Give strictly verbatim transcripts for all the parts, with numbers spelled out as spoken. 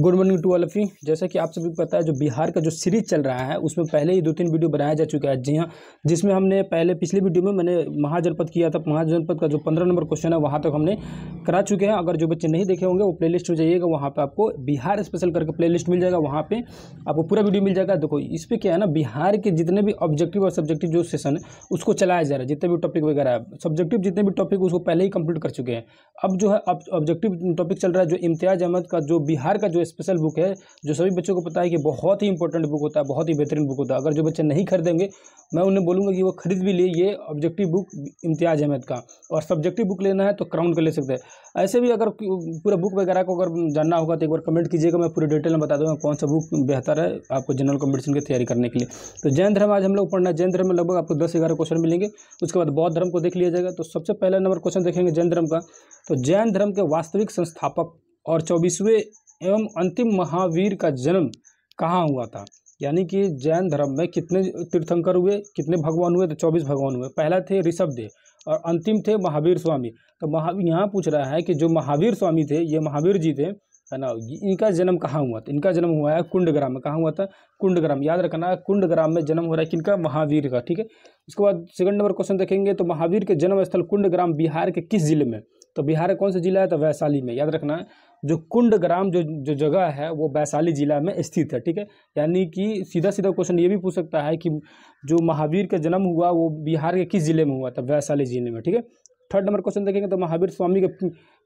Good morning to all of you. जैसा कि आप सभी को पता है, जो बिहार का जो सीरीज चल रहा है उसमें पहले ही दो तीन वीडियो बनाया जा चुका है। जी हाँ, जिसमें हमने पहले पिछली वीडियो में मैंने महाजनपद किया था। महाजनपद का जो पंद्रह नंबर क्वेश्चन है वहाँ तक हमने करा चुके हैं। अगर जो बच्चे नहीं देखे होंगे वो प्लेलिस्ट में जाइएगा, वहाँ पर आपको बिहार स्पेशल करके प्लेलिस्ट मिल जाएगा, वहाँ पर आपको पूरा वीडियो मिल जाएगा। देखो इस पर क्या है ना, बिहार के जितने भी ऑब्जेक्टिव और सब्जेक्टिव जो सेशन है उसको चलाया जा रहा है। जितने भी टॉपिक वगैरह सब्जेक्टिव जितने भी टॉपिक उसको पहले ही कंप्लीट कर चुके हैं। अब जो है ऑब्जेक्टिव टॉपिक चल रहा है, जो इम्तियाज़ अहमद का जो बिहार का स्पेशल बुक है, जो सभी बच्चों को पता है कि बहुत ही इंपॉर्टेंट बुक होता है, बहुत ही बेहतरीन बुक होता है। अगर जो बच्चे नहीं खरीदेंगे मैं उन्हें बोलूँगा कि वो खरीद भी लिए ये ऑब्जेक्टिव बुक इम्तियाज़ अहमद का। और सब्जेक्टिव बुक लेना है तो क्राउन का ले सकते हैं। ऐसे भी अगर पूरा बुक वगैरह को अगर जानना होगा तो एक बार कमेंट कीजिएगा, मैं पूरे डिटेल में बता दूँगा कौन सा बुक बेहतर है आपको जनरल कॉम्पिटिशन की तैयारी करने के लिए। तो जैन धर्म आज हम लोग पढ़ना है। जैन धर्म में लगभग आपको दस ग्यारह क्वेश्चन मिलेंगे। उसके बाद बौद्ध धर्म को देख लिया जाएगा। तो सबसे पहला नंबर क्वेश्चन देखेंगे जैन धर्म का। तो जैन धर्म के वास्तविक संस्थापक और चौबीसवें एवं अंतिम महावीर का जन्म कहाँ हुआ था? यानी कि जैन धर्म में कितने तीर्थंकर हुए, कितने भगवान हुए? तो चौबीस भगवान हुए। पहला थे ऋषभदेव और अंतिम थे महावीर स्वामी। तो महा यहाँ पूछ रहा है कि जो महावीर स्वामी थे, ये महावीर जी थे है ना, इनका जन्म कहाँ हुआ था? इनका जन्म हुआ है कुंड ग्राम में। कहाँ हुआ था? कुंड ग्राम। याद रखना है, कुंड ग्राम में जन्म हो रहा है किनका? महावीर का। ठीक है। उसके बाद सेकंड नंबर क्वेश्चन देखेंगे तो महावीर के जन्म स्थल कुंड ग्राम बिहार के किस जिले में? तो बिहार का कौन सा जिला है? तो वैशाली में। याद रखना है, जो कुंड ग्राम जो जो जगह है वो वैशाली जिला में स्थित है। ठीक है। यानी कि सीधा सीधा क्वेश्चन ये भी पूछ सकता है कि जो महावीर का जन्म हुआ वो बिहार के किस जिले में हुआ था? वैशाली जिले में। ठीक है। थर्ड नंबर क्वेश्चन देखेंगे तो महावीर स्वामी के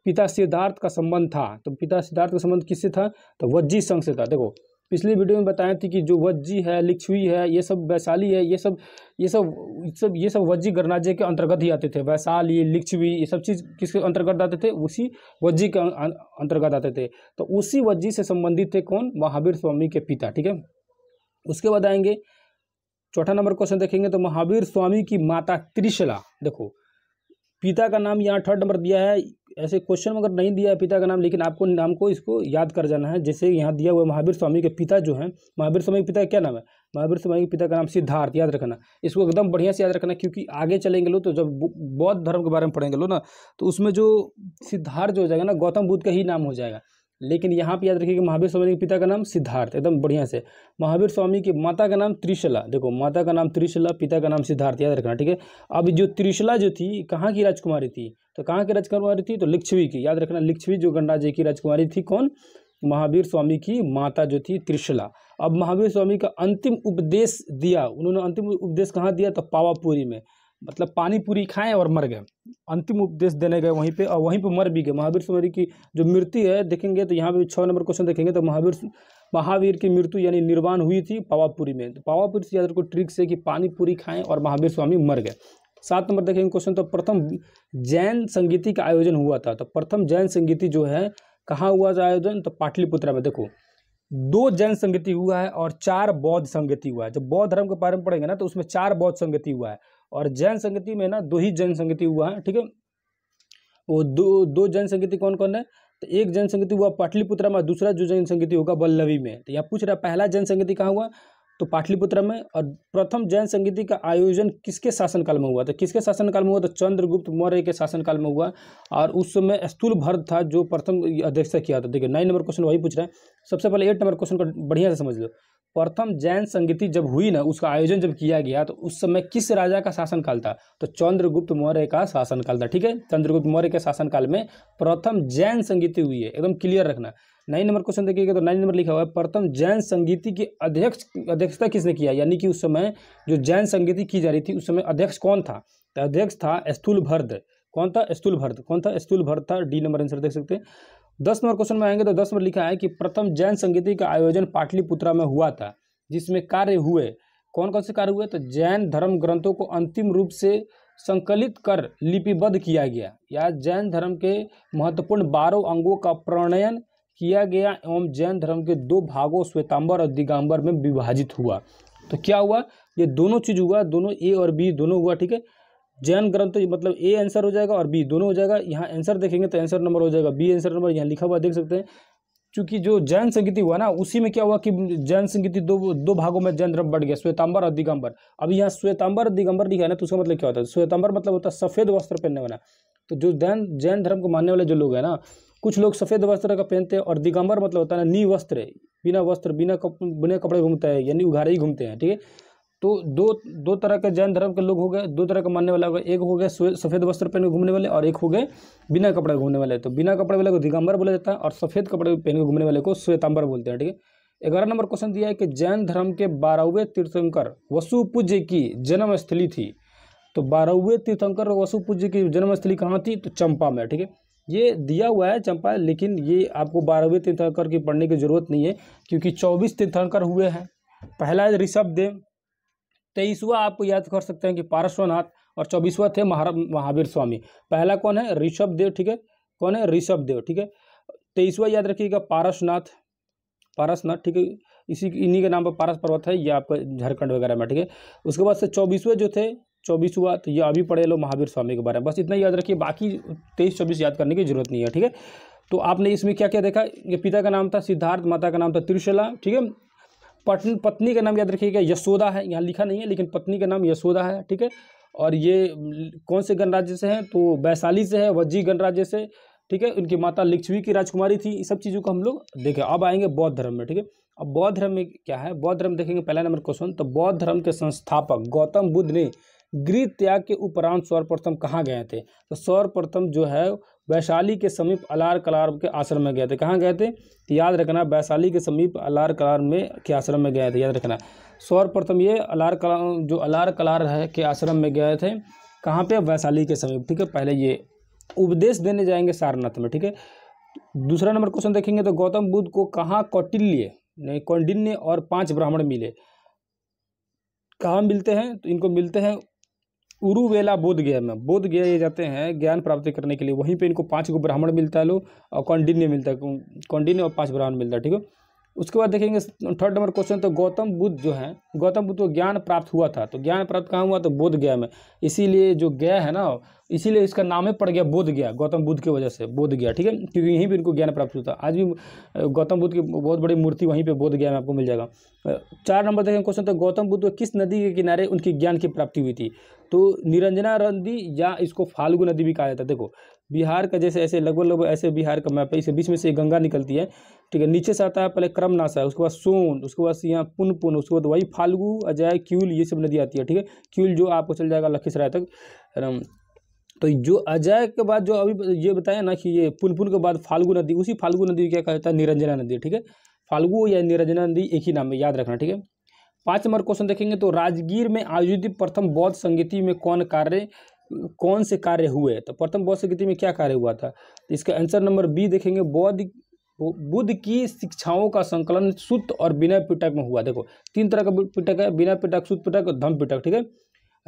पिता सिद्धार्थ का संबंध था। तो पिता सिद्धार्थ का संबंध किससे था? तो वज्जी संघ से था। देखो पिछले वीडियो में बताया थी कि जो वज्जी है, लिच्छवी है, ये सब वैशाली है, ये सब ये सब सब ये सब वज्जी गणराज्य के अंतर्गत ही आते थे। वैशाली, लिच्छवी, ये सब चीज़ किसके अंतर्गत आते थे? उसी वज्जी के अंतर्गत आते थे। तो उसी वज्जी से संबंधित थे कौन? महावीर स्वामी के पिता। ठीक है। उसके बाद आएंगे चौथा नंबर क्वेश्चन देखेंगे तो महावीर स्वामी की माता त्रिशला। देखो पिता का नाम यहाँ थर्ड नंबर दिया है। ऐसे क्वेश्चन में अगर नहीं दिया है पिता का नाम, लेकिन आपको नाम को इसको याद कर जाना है। जैसे यहाँ दिया हुआ महावीर स्वामी के पिता जो है, महावीर स्वामी के पिता का क्या नाम है? महावीर स्वामी के पिता का नाम सिद्धार्थ। याद रखना इसको, एकदम बढ़िया से याद रखना, क्योंकि आगे चलेंगे लो तो जब बौद्ध धर्म के बारे में पढ़ेंगे लो ना, तो उसमें जो सिद्धार्थ जो हो जाएगा ना, गौतम बुद्ध का ही नाम हो जाएगा। लेकिन यहाँ पे याद रखिए कि महावीर स्वामी के पिता का नाम सिद्धार्थ। एकदम बढ़िया से। महावीर स्वामी की माता का नाम त्रिशला। देखो माता का नाम त्रिशला, पिता का नाम सिद्धार्थ। याद रखना। ठीक है। अब जो त्रिशला जो थी कहाँ की राजकुमारी थी? तो कहाँ की राजकुमारी थी? तो लिच्छवी की। याद रखना, लिच्छवी जो गणराज्य की राजकुमारी थी कौन? महावीर स्वामी की माता जो थी त्रिशला। अब महावीर स्वामी का अंतिम उपदेश दिया उन्होंने। अंतिम उपदेश कहाँ दिया? तो पावापुरी में। मतलब पानी पूरी खाएं और मर गए। अंतिम उपदेश देने गए वहीं पे और वहीं पे मर भी गए। महावीर स्वामी की जो मृत्यु है देखेंगे तो यहाँ पे छः नंबर क्वेश्चन देखेंगे तो महावीर महावीर की मृत्यु यानी निर्वाण हुई थी पावापुरी में। तो पावापुरी से याद रखो ट्रिक से कि पानी पूरी खाएं और महावीर स्वामी मर गए। सात नंबर देखेंगे क्वेश्चन तो प्रथम जैन संगीति का आयोजन हुआ था। तो प्रथम जैन संगीति जो है कहाँ हुआ था आयोजन? तो पाटलिपुत्र में। देखो दो जैन संगीति हुआ है और चार बौद्ध संगीति हुआ है। जब बौद्ध धर्म के बारे में पढ़ेंगे ना तो उसमें चार बौद्ध संगीति हुआ है और जैन संगीति में ना दो ही जैन संगीति हुआ है। ठीक है। वो दो दो जैन संगीति कौन कौन है? तो एक जैन संगीति हुआ पाटलिपुत्र में, दूसरा जो जैन संगीति होगा वल्लवी में। तो यहाँ पूछ रहा पहला जैन संगीति कहाँ हुआ? तो पाटलिपुत्र में। और प्रथम जैन संगीति का आयोजन किसके शासनकाल में हुआ? तो किसके शासनकाल में हुआ? तो चंद्रगुप्त मौर्य के शासनकाल में हुआ और उस समय स्थूलभद्र था जो प्रथम अध्यक्षता किया था। देखिए नाइन नंबर क्वेश्चन वही पूछ रहा है। सबसे पहले एट नंबर क्वेश्चन को बढ़िया से समझ लो। प्रथम जैन संगीति जब हुई ना, उसका आयोजन जब किया गया तो उस समय किस राजा का शासनकाल था? तो चंद्रगुप्त मौर्य का शासनकाल था। ठीक है। चंद्रगुप्त मौर्य के शासनकाल में प्रथम जैन संगीति हुई है। एकदम क्लियर रखना। नाइन नंबर क्वेश्चन देखिएगा तो नाइन नंबर लिखा हुआ है प्रथम जैन संगीति के अध्यक्ष अध्यक्षता किसने किया? यानी कि उस समय जो जैन संगीति की जा रही थी उस समय अध्यक्ष कौन था? तो अध्यक्ष था स्थूलभद्र। कौन था? स्थूलभद्र। कौन था? स्थूलभद्र था। डी नंबर आंसर देख सकते हैं। दस नंबर क्वेश्चन में आएंगे तो दस नंबर लिखा है कि प्रथम जैन संगीति का आयोजन पाटलिपुत्र में हुआ था जिसमें कार्य हुए कौन कौन से कार्य हुए? तो जैन धर्म ग्रंथों को अंतिम रूप से संकलित कर लिपिबद्ध किया गया या जैन धर्म के महत्वपूर्ण बारह अंगों का प्रणयन किया गया एवं जैन धर्म के दो भागों श्वेतांबर और दिगंबर में विभाजित हुआ। तो क्या हुआ? ये दोनों चीज़ हुआ, दोनों ए और बी दोनों हुआ। ठीक है। जैन ग्रंथ तो मतलब ए आंसर हो जाएगा और बी दोनों हो जाएगा। यहाँ आंसर देखेंगे तो आंसर नंबर हो जाएगा बी आंसर नंबर। यहाँ लिखा हुआ देख सकते हैं। क्योंकि जो जैन संगीति हुआ ना उसी में क्या हुआ कि जैन संगीति दो दो भागों में जैन धर्म बढ़ गया, श्वेतांबर और दिगंबर। अब यहाँ श्वेतांबर और दिगंबर लिखा है ना तो उसका मतलब क्या होता है? श्वेतांबर मतलब होता है सफ़ेद वस्त्र पहनने वाला। तो जो जैन जैन धर्म को मानने वाले जो लोग हैं ना कुछ लोग सफ़ेद वस्त्र का पहनते हैं और दिगंबर मतलब होता है ना निवस्त्र, बिना वस्त्र बिना कप, बिना कपड़े घूमता है यानी उघाड़े ही घूमते हैं। ठीक है, तो दो दो तरह के जैन धर्म के लोग हो गए, दो तरह का मानने वाला हो गया, एक हो गया सफ़ेद वस्त्र पहन के घूमने वाले और एक हो गए बिना कपड़े घूमने वाले। तो बिना कपड़े वाले को दिगंबर बोला जाता है और सफ़ेद कपड़े पहन के घूमने वाले को श्वेतांबर बोलते हैं। ठीक है, ग्यारह नंबर क्वेश्चन दिया है कि जैन धर्म के बारहवें तीर्थंकर वसुपूज्य की जन्मस्थली थी। तो बारहवें तीर्थंकर वसुपूज्य की जन्मस्थली कहाँ थी? तो चंपा में। ठीक है, ये दिया हुआ है चंपा, लेकिन ये आपको बारहवें तीर्थंकर की पढ़ने की जरूरत नहीं है क्योंकि चौबीस तीर्थंकर हुए हैं। पहला है ऋषभदेव, तेईसवा आपको याद कर सकते हैं कि पार्श्वनाथ, और चौबीसवा थे महावीर स्वामी। पहला कौन है? ऋषभदेव। ठीक है, कौन है? ऋषभदेव। ठीक है, तेईसवा याद रखिएगा पार्श्वनाथ, पारसनाथ। ठीक है, इसी इन्हीं के नाम पर पारस पर्वत है, ये आपका झारखंड वगैरह में। ठीक है, उसके बाद से चौबीसवें जो थे चौबीसवा तो ये अभी पढ़े लो महावीर स्वामी के बारे में, बस इतना याद रखिए, बाकी तेईस चौबीस याद करने की जरूरत नहीं है। ठीक है, तो आपने इसमें क्या क्या देखा? ये पिता का नाम था सिद्धार्थ, माता का नाम था त्रिशला। ठीक है, पत्नी पत्नी का नाम याद रखिएगा यशोदा है, यहाँ लिखा नहीं है लेकिन पत्नी का नाम यशोदा है। ठीक है, और ये कौन से गणराज्य से हैं? तो वैशाली से है, वज्जी गणराज्य से। ठीक है, इनकी माता लिच्छवी की राजकुमारी थी। इस सब चीज़ों को हम लोग देखें। अब आएंगे बौद्ध धर्म में। ठीक है, अब बौद्ध धर्म में क्या है? बौद्ध धर्म देखेंगे पहला नंबर क्वेश्चन। तो बौद्ध धर्म के संस्थापक गौतम बुद्ध ने गृह त्याग के उपरांत सर्वप्रथम कहाँ गए थे? तो सर्वप्रथम जो है वैशाली के समीप अलार कलाम के आश्रम में गए थे। कहाँ गए थे? तो याद रखना वैशाली के समीप अलार कलाम में के आश्रम में गए थे, याद रखना। सर्वप्रथम ये अलार कलाम जो अलार कलाम है के आश्रम में गए थे, कहाँ पे? वैशाली के समीप। ठीक है, पहले ये उपदेश देने जाएंगे सारनाथ में। ठीक है, दूसरा नंबर क्वेश्चन देखेंगे तो गौतम बुद्ध को कहाँ कौटिल्य नहीं कौंडीन्य और पांच ब्राह्मण मिले? कहाँ मिलते हैं? तो इनको मिलते हैं उरुवेला बोध गया में। बोध गया ये जाते हैं ज्ञान प्राप्ति करने के लिए, वहीं पे इनको पांच को ब्राह्मण मिलता है लोग और कौंडीन्य मिलता है, कौंडीन्य और पाँच ब्राह्मण मिलता है। ठीक है, उसके बाद देखेंगे थर्ड नंबर क्वेश्चन। तो गौतम बुद्ध जो है गौतम बुद्ध को ज्ञान प्राप्त हुआ था, तो ज्ञान प्राप्त कहाँ हुआ? तो बोध गया में। इसीलिए जो गया है ना, इसीलिए इसका नाम ही पड़ गया बोध गया, गौतम बुद्ध की वजह से बोध गया। ठीक है, क्योंकि यहीं पे इनको ज्ञान प्राप्त हुआ था। आज भी गौतम बुद्ध की बहुत बड़ी मूर्ति वहीं पे बोध गया में आपको मिल जाएगा। चार नंबर देखेंगे क्वेश्चन। तो गौतम बुद्ध को किस नदी के किनारे उनकी ज्ञान की प्राप्ति हुई थी? तो निरंजना नदी या इसको फाल्गु नदी भी कहा जाता है। देखो बिहार का जैसे ऐसे लगभग लगभग ऐसे बिहार का मैप है, इसे बीच में से गंगा निकलती है। ठीक है, नीचे से आता है पहले क्रमनाशा, उसके बाद सोन, उसके बाद यहाँ पुनपुन, उसके बाद वही फाल्गु, अजय, क्यूल, ये सब नदी आती है। ठीक है, क्यूल जो आपको चल जाएगा लखीसराय तक। तो जो अजय के बाद जो अभी ये बताया ना कि ये पुनपुन के बाद फाल्गु नदी, उसी फाल्गु नदी क्या कहता है? निरंजना नदी। ठीक है, फाल्गु या निरंजना नदी एक ही नाम है, याद रखना। ठीक है, पाँच नंबर क्वेश्चन देखेंगे तो राजगीर में आयोजित प्रथम बौद्ध संगीति में कौन कार्य कौन से कार्य हुए? तो प्रथम बौद्ध संगीति में क्या कार्य हुआ था? इसका आंसर नंबर बी देखेंगे, बौद्ध बुद्ध की शिक्षाओं का संकलन सुत्त और विनय पिटक में हुआ। देखो तीन तरह का पिटक है, विनय पिटक, सुत्त पिटक और धर्म पिटक। ठीक है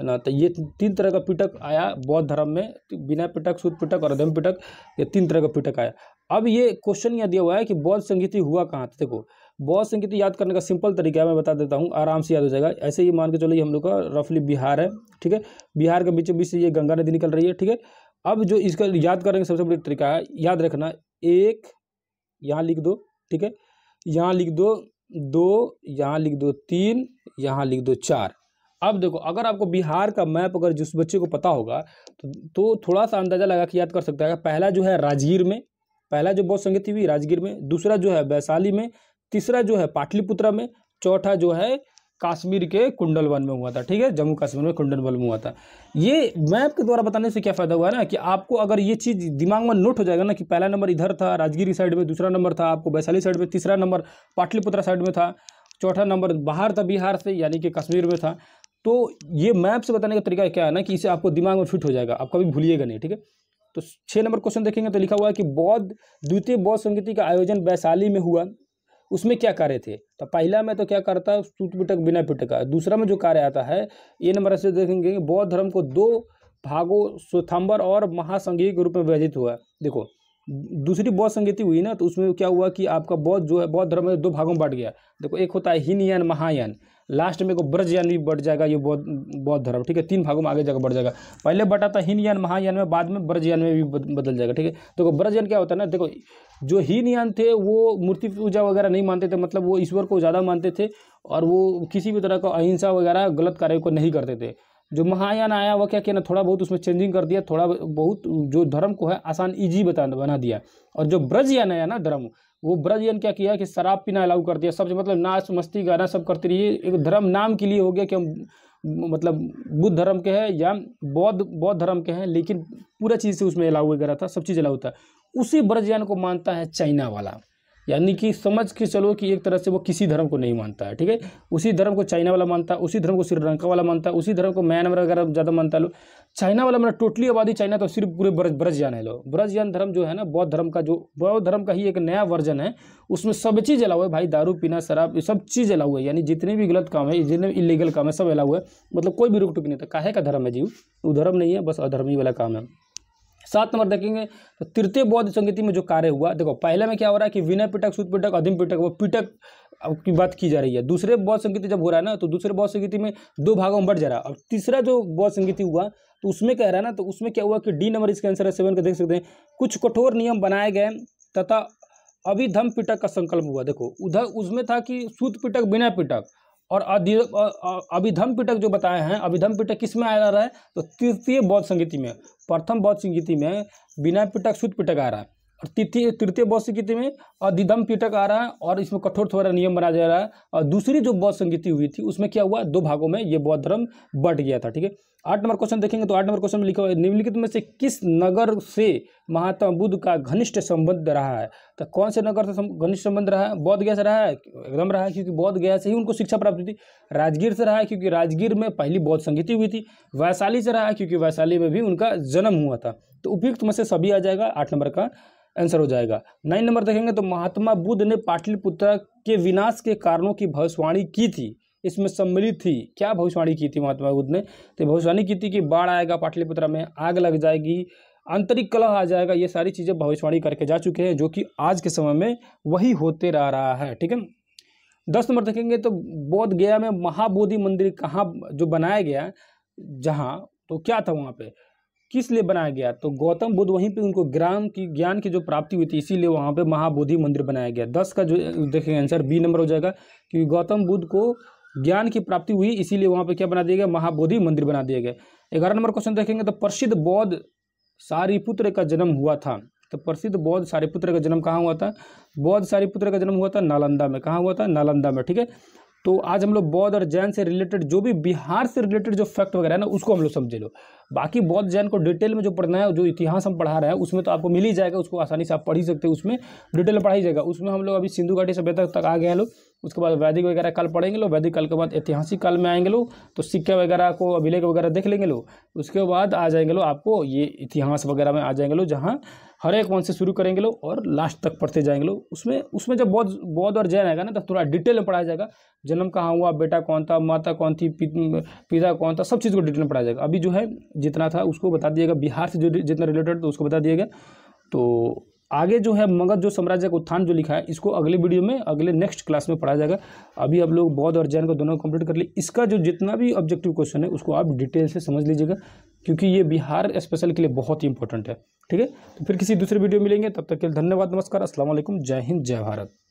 ना, तो ये तीन तरह का पिटक आया बौद्ध धर्म में, विनय पिटक, सुत्त पिटक और अभिधम्म पिटक, ये तीन तरह का पिटक आया। अब ये क्वेश्चन यहाँ दिया हुआ है कि बौद्ध संगीति हुआ कहाँ था? देखो बौद्ध संगीति याद करने का सिंपल तरीका है, मैं बता देता हूँ, आराम से याद हो जाएगा। ऐसे ही मान के चलो ये हम लोग का रफली बिहार है। ठीक है, बिहार के बीचों बीच से ये गंगा नदी निकल रही है। ठीक है, अब जो इसका याद करने का सबसे बड़ा तरीका है, याद रखना, एक यहाँ लिख दो, ठीक है, यहाँ लिख दो दो, यहाँ लिख दो तीन, यहाँ लिख दो चार। अब देखो अगर आपको बिहार का मैप अगर जिस बच्चे को पता होगा तो, तो थोड़ा सा अंदाज़ा लगा कि याद कर सकता है। पहला जो है राजगीर में, पहला जो बौद्ध संगीति हुई राजगीर में, दूसरा जो है वैशाली में, तीसरा जो है पाटलिपुत्र में, चौथा जो है कश्मीर के कुंडलवन में हुआ था। ठीक है, जम्मू कश्मीर में कुंडलवन में हुआ था। ये मैप के द्वारा बताने से क्या फ़ायदा हुआ ना कि आपको अगर ये चीज़ दिमाग में नोट हो जाएगा ना कि पहला नंबर इधर था राजगीर साइड में, दूसरा नंबर था आपको वैशाली साइड में, तीसरा नंबर पाटलिपुत्र साइड में था, चौथा नंबर बाहर था बिहार से यानी कि कश्मीर में था, तो ये मैप से बताने का तरीका क्या है ना कि इसे आपको दिमाग में फिट हो जाएगा, आप कभी भूलिएगा नहीं। ठीक है, तो छः नंबर क्वेश्चन देखेंगे तो लिखा हुआ है कि बौद्ध द्वितीय बौद्ध संगीति का आयोजन वैशाली में हुआ, उसमें क्या कार्य थे? तो पहला में तो क्या करता है सुत्त पिटक, बिना पिटक का। दूसरा में जो कार्य आता है ये नंबर से देखेंगे, बौद्ध धर्म को दो भागों श्वेतांबर और महासंघी के रूप में विभाजित हुआ। देखो दूसरी बौद्ध संगीति हुई ना, तो उसमें क्या हुआ कि आपका बौद्ध जो है बौद्ध धर्म दो भागों में बांट गया। देखो एक होता है हीनयान महायान, लास्ट में को वज्रयान भी बढ़ जाएगा ये बौद्ध बौद्ध धर्म। ठीक है, तीन भागों में आगे जाकर बढ़ जाएगा, पहले बटा था हीनयान महायान में, बाद में वज्रयान में भी बदल जाएगा। ठीक है, देखो वज्रयान क्या होता है ना, देखो जो हीनयान थे वो मूर्ति पूजा वगैरह नहीं मानते थे, मतलब वो ईश्वर को ज़्यादा मानते थे और वो किसी भी तरह का अहिंसा वगैरह गलत कार्य को नहीं करते थे। जो महायान आया वह क्या किया ना, थोड़ा बहुत उसमें चेंजिंग कर दिया, थोड़ा बहुत जो धर्म को है आसान इजी बता बना दिया। और जो वज्रयान आया ना धर्म, वो वज्रयान क्या किया कि शराब पीना अलाउ कर दिया, सब मतलब नाच मस्ती गाना सब करते रहिए। एक धर्म नाम के लिए हो गया कि हम मतलब बुद्ध धर्म के हैं या बौद्ध बौद्ध धर्म के हैं, लेकिन पूरा चीज़ से उसमें अलाउ वगैरह था, सब चीज़ अलाउ था। उसी वज्रयान को मानता है चाइना वाला, यानी कि समझ के चलो कि एक तरह से वो किसी धर्म को नहीं मानता है, ठीक है। उसी धर्म को चाइना वाला मानता है, उसी धर्म को श्रीलंका वाला मानता है, उसी धर्म को म्यांमार वगैरह ज़्यादा मानता है लोग। चाइना वाला मतलब टोटली आबादी चाइना, तो सिर्फ पूरे वज्रयान है लोग। वज्रयान धर्म जो है ना बौद्ध धर्म का, जो बौद्ध धर्म का ही एक नया वर्जन है, उसमें सब चीज़ अलाउ है भाई, दारू पीना शराब ये सब चीज़ अलाउ है, यानी जितने भी गलत काम है, जितने भी इलीगल काम है सब अलाउ है, मतलब कोई भी रोक टोक नहीं था। काहे का धर्म है जीव, वो धर्म नहीं है, बस अधर्मी वाला काम है। सात नंबर देखेंगे तो तृतीय बौद्ध संगीति में जो कार्य हुआ, देखो पहले में क्या हो रहा है कि विनय पिटक, सुत्त पिटक, अभिधम्म पिटक, वो पिटक की बात की जा रही है। दूसरे बौद्ध संगीति जब हो रहा है ना, तो दूसरे बौद्ध संगीति में दो भागों में बढ़ जा रहा है। और तीसरा जो बौद्ध संगीति हुआ तो उसमें कह रहा है ना, तो उसमें क्या हुआ कि डी नंबर इसका आंसर है सेवन का, देख सकते हैं। कुछ कठोर नियम बनाए गए तथा अभिधम्म पिटक का संकल्प हुआ। देखो उधर उसमें था कि सुत्त पिटक, विनय पिटक और अभिधम्म पिटक जो बताए हैं, अभिधम्म पिटक किस में आ रहा है तो तृतीय बौद्ध संगीति में। प्रथम बौद्ध संगीति में विनय पिटक, सुत्त पिटक आ रहा है, और तृतीय तृतीय बौद्ध संगीति में अभिधम्म पिटक आ रहा है, और इसमें कठोर थोड़ा नियम बनाया जा रहा है। और दूसरी जो बौद्ध संगीति हुई थी उसमें क्या हुआ, दो भागों में ये बौद्ध धर्म बट गया था, ठीक है। आठ नंबर क्वेश्चन देखेंगे तो आठ नंबर क्वेश्चन में लिखा हुआ है निम्नलिखित में से किस नगर से महात्मा बुद्ध का घनिष्ठ संबंध रहा है। तो कौन से नगर से घनिष्ठ संबंध रहा है, बौद्ध गया से रहा है, एकदम रहा है, क्योंकि बौद्ध गया से ही उनको शिक्षा प्राप्त हुई थी। राजगीर से रहा है क्योंकि राजगीर में पहली बौद्ध संगीति हुई थी। वैशाली से रहा है क्योंकि वैशाली में भी उनका जन्म हुआ था। तो उपयुक्त में से सभी आ जाएगा, आठ नंबर का आंसर हो जाएगा। नाइन नंबर देखेंगे तो महात्मा बुद्ध ने पाटलिपुत्र के विनाश के कारणों की भविष्यवाणी की थी, इसमें सम्मिलित थी। क्या भविष्यवाणी की थी महात्मा बुद्ध ने, तो भविष्यवाणी की थी कि बाढ़ आएगा पाटलिपुत्र में, आग लग जाएगी, आंतरिक कलह आ जाएगा, ये सारी चीज़ें भविष्यवाणी करके जा चुके हैं, जो कि आज के समय में वही होते रह रहा है, ठीक है। दस नंबर देखेंगे तो बोध गया में महाबोधि मंदिर कहाँ जो बनाया गया, जहाँ तो क्या था वहाँ पे, किस लिए बनाया गया, तो गौतम बुद्ध वहीं पे उनको ग्राम की ज्ञान की जो प्राप्ति हुई थी, इसीलिए वहाँ पे महाबोधि मंदिर बनाया गया। दस का जो देखेंगे आंसर बी नंबर हो जाएगा, क्योंकि गौतम बुद्ध को ज्ञान की प्राप्ति हुई इसीलिए वहाँ पे क्या बना दिया गया, महाबोधि मंदिर बना दिया गया। ग्यारह नंबर क्वेश्चन देखेंगे तो प्रसिद्ध बौद्ध सारिपुत्र का जन्म हुआ था। तो प्रसिद्ध बौद्ध सारिपुत्र का जन्म कहाँ हुआ था, बौद्ध सारिपुत्र का जन्म हुआ था नालंदा में। कहाँ हुआ था, नालंदा में, ठीक है। तो आज हम लोग बौद्ध और जैन से रिलेटेड जो भी बिहार से रिलेटेड जो फैक्ट वगैरह है ना, उसको हम लोग समझे लो। बाकी बौद्ध जैन को डिटेल में जो पढ़ना है, जो इतिहास हम पढ़ा रहे हैं उसमें तो आपको मिल ही जाएगा, उसको आसानी से आप पढ़ ही सकते हो, उसमें डिटेल में पढ़ा ही जाएगा। उसमें हम लोग अभी सिंधु घाटी सभ्यता तक आ गए हैं लोग, उसके बाद वैदिक वगैरह काल पढ़ेंगे लोग, वैदिक काल के बाद ऐतिहासिक काल में आएंगे लोग, तो सिक्के वगैरह को अभिलेख वगैरह देख लेंगे लोग, उसके बाद आ जाएंगे लोग आपको ये इतिहास वगैरह में आ जाएंगे लोग, जहाँ हर एक वन से शुरू करेंगे लोग और लास्ट तक पढ़ते जाएंगे लोग। उसमें उसमें जब बौद्ध बौद्ध और जैन आएगा ना तो थोड़ा डिटेल में पढ़ाया जाएगा, जन्म कहाँ हुआ, बेटा कौन था, माता कौन थी, पिता कौन था, सब चीज़ को डिटेल में पढ़ाया जाएगा। अभी जो है जितना था उसको बता दिएगा, बिहार से जो जितना रिलेटेड तो उसको बता दिएगा। तो आगे जो है मगध जो साम्राज्य का उत्थान जो लिखा है, इसको अगले वीडियो में अगले नेक्स्ट क्लास में पढ़ाया जाएगा। अभी आप लोग बौद्ध और जैन को दोनों कंप्लीट कर लिए, इसका जो जितना भी ऑब्जेक्टिव क्वेश्चन है उसको आप डिटेल से समझ लीजिएगा, क्योंकि ये बिहार स्पेशल के लिए बहुत ही इंपॉर्टेंट है, ठीक है। तो फिर किसी दूसरे वीडियो में मिलेंगे, तब तक के लिए धन्यवाद, नमस्कार, अस्सलाम वालेकुम, जय हिंद, जय भारत।